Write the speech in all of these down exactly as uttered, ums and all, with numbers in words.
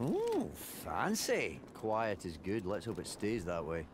Ooh, fancy. Quiet is good. Let's hope it stays that way.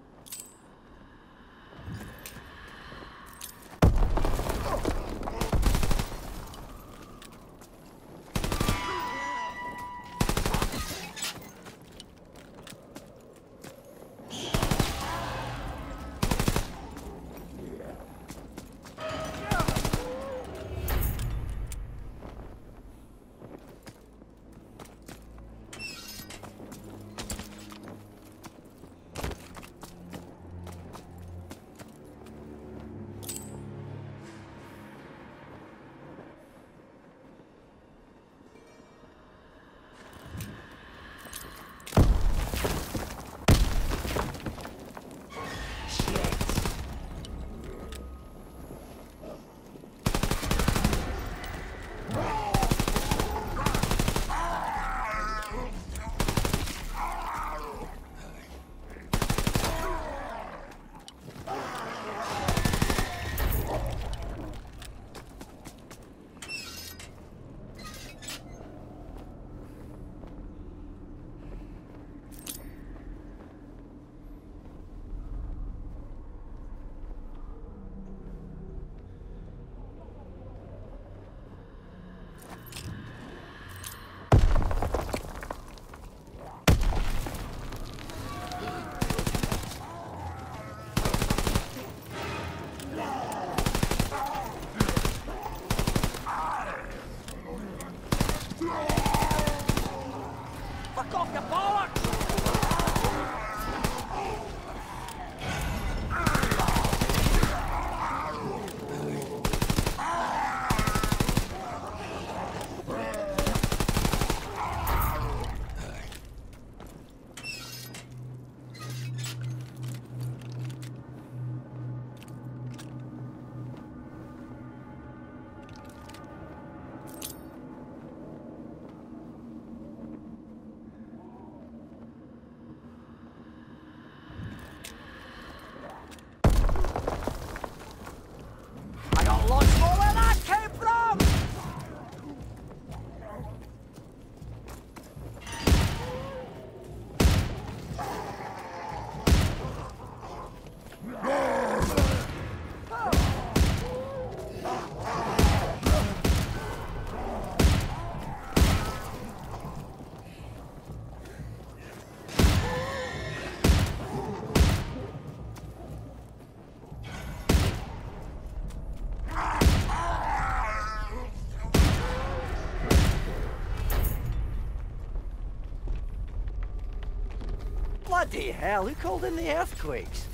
Bloody hell, who called in the earthquakes?